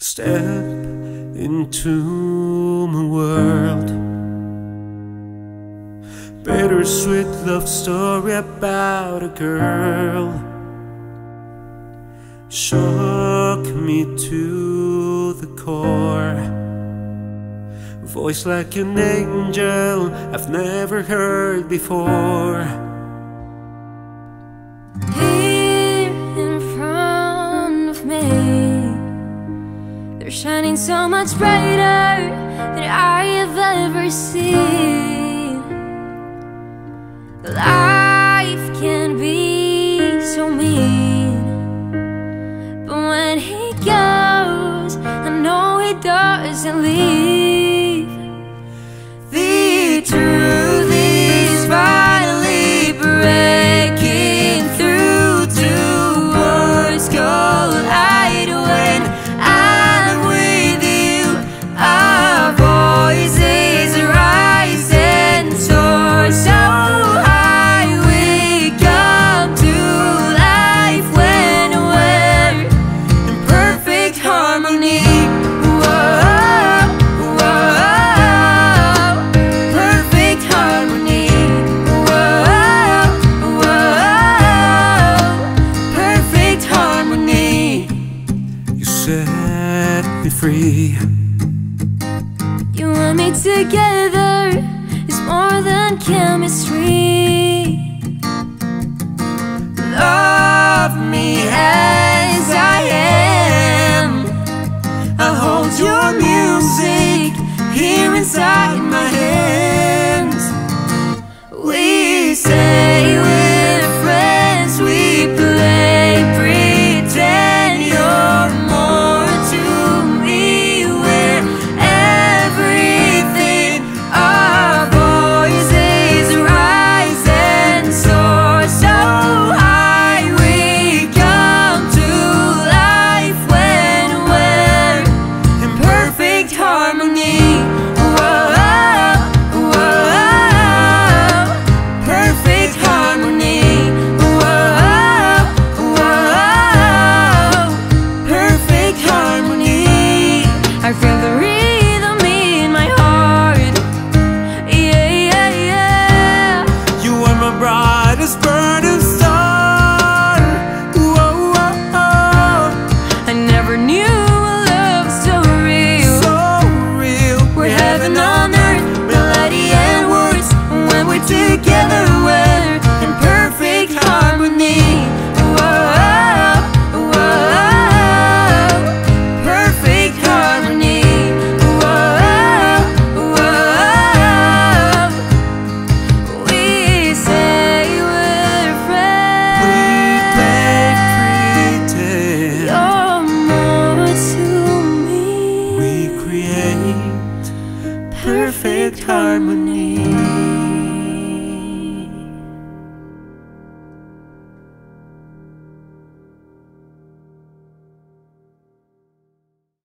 Step into my world. Bittersweet love story about a girl. Shook me to the core. Voice like an angel I've never heard before. They're shining so much brighter than I have ever seen. Life can be so mean, but when he goes, I know he doesn't leave. The truth is finally breaking through. Two words collide when free. You and me together is more than chemistry. Love me as I am.